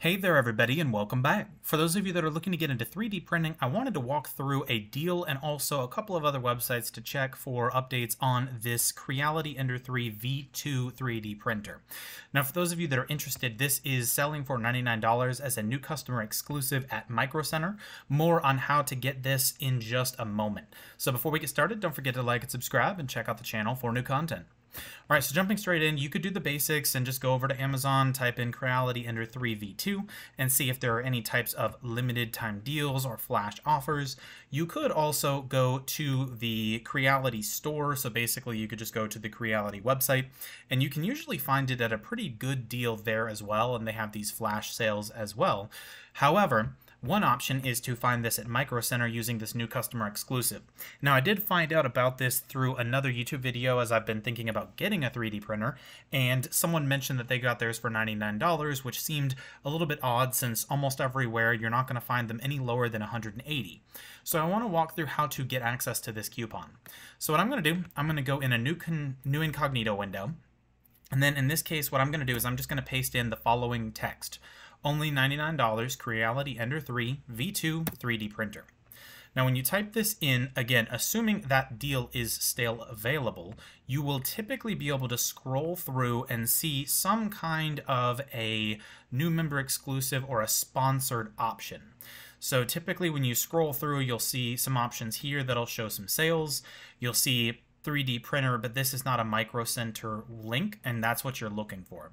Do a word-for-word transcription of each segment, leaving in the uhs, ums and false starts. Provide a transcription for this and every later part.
Hey there everybody and welcome back. For those of you that are looking to get into three D printing, I wanted to walk through a deal and also a couple of other websites to check for updates on this Creality Ender three V two three D printer. Now for those of you that are interested, this is selling for ninety-nine dollars as a new customer exclusive at Micro Center. More on how to get this in just a moment. So before we get started, don't forget to like and subscribe and check out the channel for new content. All right, so jumping straight in, you could do the basics and just go over to Amazon, type in Creality Ender three V two, and see if there are any types of limited time deals or flash offers. You could also go to the Creality store, so basically you could just go to the Creality website, and you can usually find it at a pretty good deal there as well, and they have these flash sales as well. However, one option is to find this at Micro Center using this new customer exclusive. Now I did find out about this through another YouTube video as I've been thinking about getting a three D printer, and someone mentioned that they got theirs for ninety-nine dollars, which seemed a little bit odd since almost everywhere you're not going to find them any lower than one hundred eighty dollars. So I want to walk through how to get access to this coupon. So what I'm going to do, I'm going to go in a new, con new incognito window, and then in this case what I'm going to do is I'm just going to paste in the following text. Only ninety-nine dollars, Creality Ender three V two three D printer. Now when you type this in, again, assuming that deal is still available, you will typically be able to scroll through and see some kind of a new member exclusive or a sponsored option. So typically when you scroll through, you'll see some options here that'll show some sales. You'll see three D printer, but this is not a Micro Center link, and that's what you're looking for.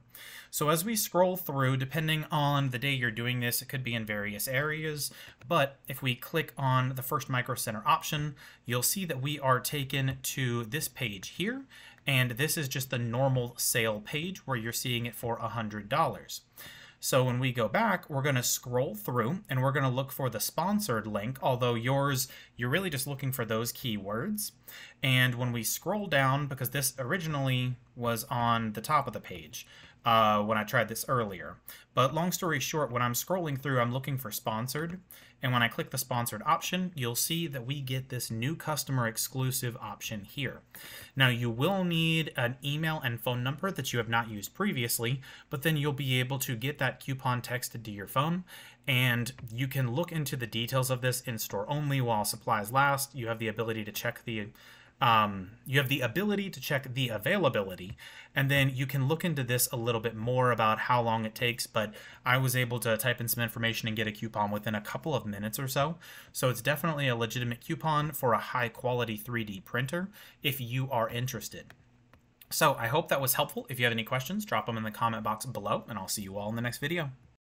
So as we scroll through, depending on the day you're doing this, it could be in various areas, but if we click on the first Micro Center option, you'll see that we are taken to this page here, and this is just the normal sale page where you're seeing it for one hundred dollars. So when we go back, we're going to scroll through and we're going to look for the sponsored link, although yours, you're really just looking for those keywords. And when we scroll down, because this originally was on the top of the page uh, when I tried this earlier, but long story short, when I'm scrolling through, I'm looking for sponsored. And when I click the sponsored option, you'll see that we get this new customer exclusive option here. Now you will need an email and phone number that you have not used previously, but then you'll be able to get that coupon texted to your phone, and you can look into the details of this in store only while supplies last. You have the ability to check the um, you have the ability to check the availability, and then you can look into this a little bit more about how long it takes, but I was able to type in some information and get a coupon within a couple of minutes or so. So it's definitely a legitimate coupon for a high quality three D printer if you are interested. So I hope that was helpful. If you have any questions, drop them in the comment box below, and I'll see you all in the next video.